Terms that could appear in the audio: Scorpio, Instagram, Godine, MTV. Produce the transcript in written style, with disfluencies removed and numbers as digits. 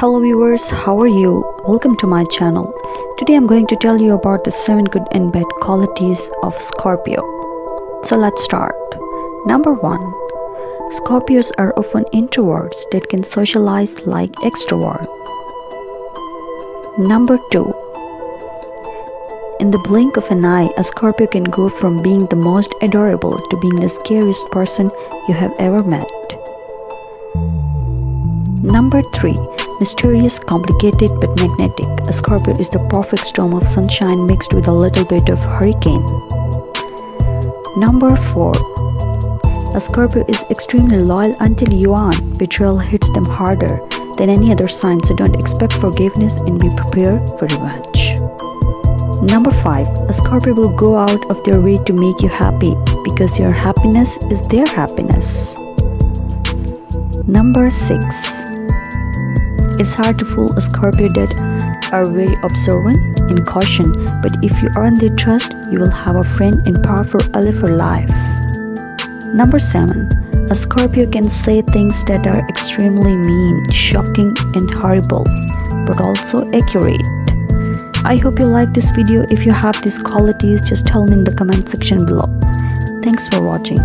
Hello viewers, how are you? Welcome to my channel. Today I'm going to tell you about the 7 good and bad qualities of Scorpio. So let's start. Number 1. Scorpios are often introverts that can socialize like extroverts. Number 2. In the blink of an eye, a Scorpio can go from being the most adorable to being the scariest person you have ever met. Number 3. Mysterious, complicated but magnetic. A Scorpio is the perfect storm of sunshine mixed with a little bit of hurricane. Number 4. A Scorpio is extremely loyal until you aren't. Betrayal hits them harder than any other sign, so don't expect forgiveness and be prepared for revenge. Number 5. A Scorpio will go out of their way to make you happy because your happiness is their happiness. Number 6. It's hard to fool a Scorpio that are very observant and cautious, but if you earn their trust, you will have a friend and powerful ally for life. Number 7. A Scorpio can say things that are extremely mean, shocking and horrible, but also accurate. I hope you like this video. If you have these qualities, just tell me in the comment section below. Thanks for watching.